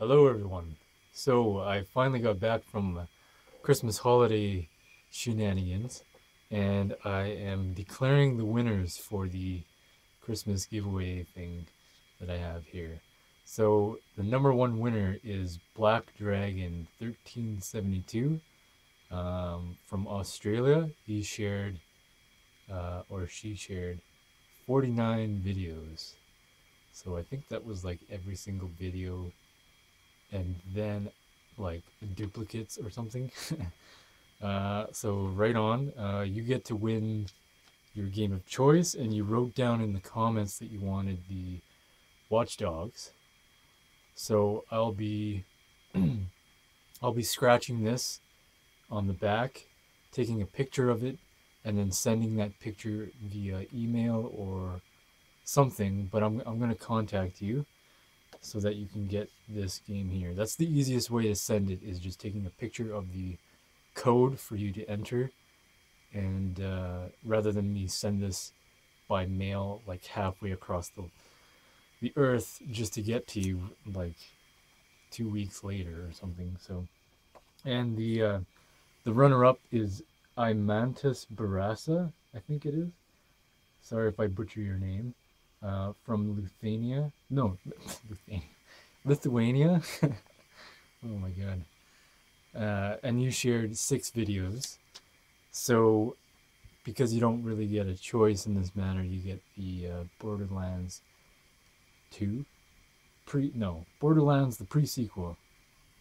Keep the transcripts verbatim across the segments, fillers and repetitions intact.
Hello everyone. So I finally got back from Christmas holiday shenanigans, and I am declaring the winners for the Christmas giveaway thing that I have here. So the number one winner is Black Dragon thirteen seventy-two um, from Australia. He shared uh, or she shared forty-nine videos. So I think that was like every single video, and then like duplicates or something. uh, so right on, uh, you get to win your game of choice, and you wrote down in the comments that you wanted the Watch Dogs. So I'll be I'll be scratching this on the back, taking a picture of it, and then sending that picture via email or something. But I'm, I'm gonna contact you so that you can get this game here. That's the easiest way to send it, is just taking a picture of the code for you to enter, and uh, rather than me send this by mail like halfway across the, the earth just to get to you like two weeks later or something. So, and the uh, the runner-up is Eimantas Barasa, I think it is. Sorry if I butcher your name. Uh, from Lithuania, no, Lithuania, oh my god, uh, and you shared six videos, so because you don't really get a choice in this matter, you get the uh, Borderlands two, pre, no, Borderlands the Pre-Sequel,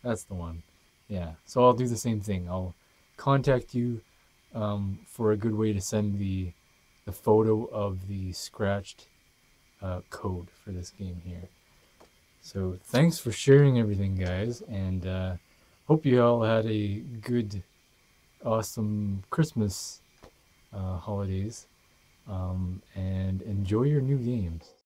that's the one, yeah, so I'll do the same thing. I'll contact you um, for a good way to send the, the photo of the scratched Uh, code for this game here. So thanks for sharing everything, guys, and uh, hope you all had a good, awesome Christmas uh, holidays, um, and enjoy your new games.